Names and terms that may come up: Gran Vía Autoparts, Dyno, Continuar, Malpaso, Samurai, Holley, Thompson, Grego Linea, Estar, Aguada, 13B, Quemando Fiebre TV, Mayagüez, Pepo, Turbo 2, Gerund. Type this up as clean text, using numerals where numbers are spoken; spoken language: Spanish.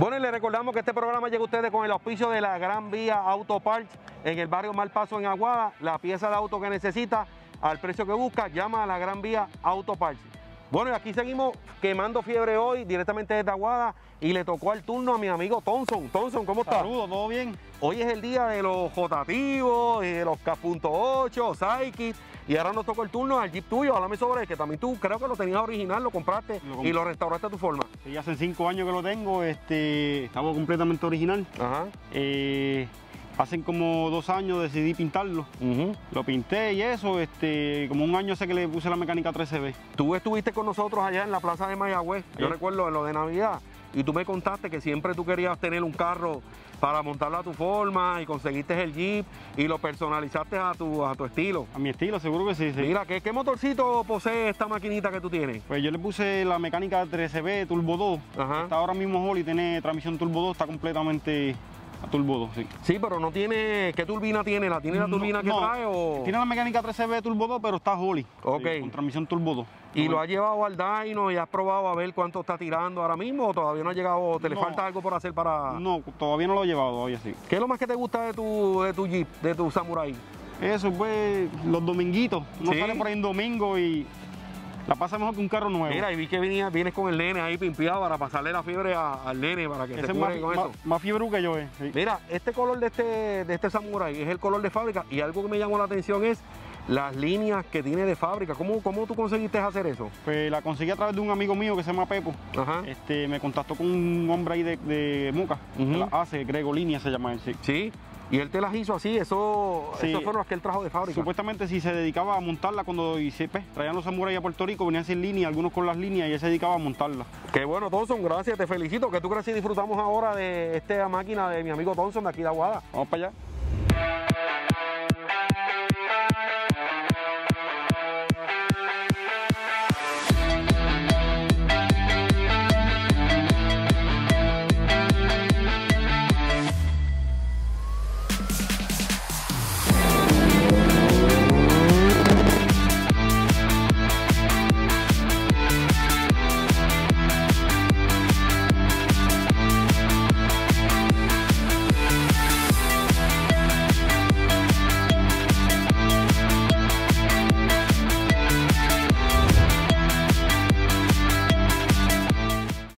Bueno, y le recordamos que este programa llega a ustedes con el auspicio de la Gran Vía Autoparts en el barrio Malpaso en Aguada. La pieza de auto que necesita al precio que busca, llama a la Gran Vía Autoparts. Bueno, y aquí seguimos quemando fiebre hoy directamente desde Aguada y le tocó al turno a mi amigo Thompson. Thompson, ¿cómo estás? Saludos, ¿todo bien? Hoy es el día de los J-Tivos y de los K.8, Psyche, y ahora nos tocó el turno al Jeep tuyo. Háblame sobre el que también tú creo que lo tenías original, lo compraste y lo restauraste a tu forma. Sí, hace 5 años que lo tengo, estaba completamente original. Ajá. Hace como 2 años decidí pintarlo, lo pinté y eso, como 1 año hace que le puse la mecánica 13B. Tú estuviste con nosotros allá en la plaza de Mayagüez, yo recuerdo en lo de Navidad, y tú me contaste que siempre tú querías tener un carro para montarlo a tu forma y conseguiste el Jeep y lo personalizaste a tu estilo. A mi estilo, seguro que sí. Mira, ¿qué motorcito posee esta maquinita que tú tienes? Pues yo le puse la mecánica 13B Turbo 2, está ahora mismo Holley, tiene transmisión Turbo 2, está completamente... Turbo 2, sí. Sí, pero no tiene... ¿Qué turbina tiene? ¿La tiene la turbina que trae o...? Tiene la mecánica 13B Turbo 2, pero está Holley. Ok. Sí, con transmisión Turbo 2. ¿Y lo has llevado al Dyno y has probado a ver cuánto está tirando ahora mismo o todavía no ha llegado o te le falta algo por hacer para...? No, todavía no lo he llevado, todavía sí. ¿Qué es lo más que te gusta de tu Jeep, de tu Samurai? Eso, pues, los dominguitos. Uno sale por ahí en domingo y... La pasa mejor que un carro nuevo. Mira, y vi que vienes con el nene ahí pimpeado para pasarle la fiebre al nene para que se cure con eso. Más fiebre que yo, sí. Mira, este color de este Samurai es el color de fábrica y algo que me llamó la atención es las líneas que tiene de fábrica. ¿Cómo tú conseguiste hacer eso? Pues la conseguí a través de un amigo mío que se llama Pepo. Ajá. Me contactó con un hombre ahí de Moca, que las hace, Grego Linea se llama él, sí. Sí. Y él te las hizo así, esas fueron las que él trajo de fábrica. Supuestamente si se dedicaba a montarla cuando traían los Samurai a Puerto Rico, venían sin línea, algunos con las líneas y él se dedicaba a montarla. Qué bueno, Thompson, gracias, te felicito, que tú crees y disfrutamos ahora de esta máquina de mi amigo Thompson de aquí de Aguada. Vamos para allá.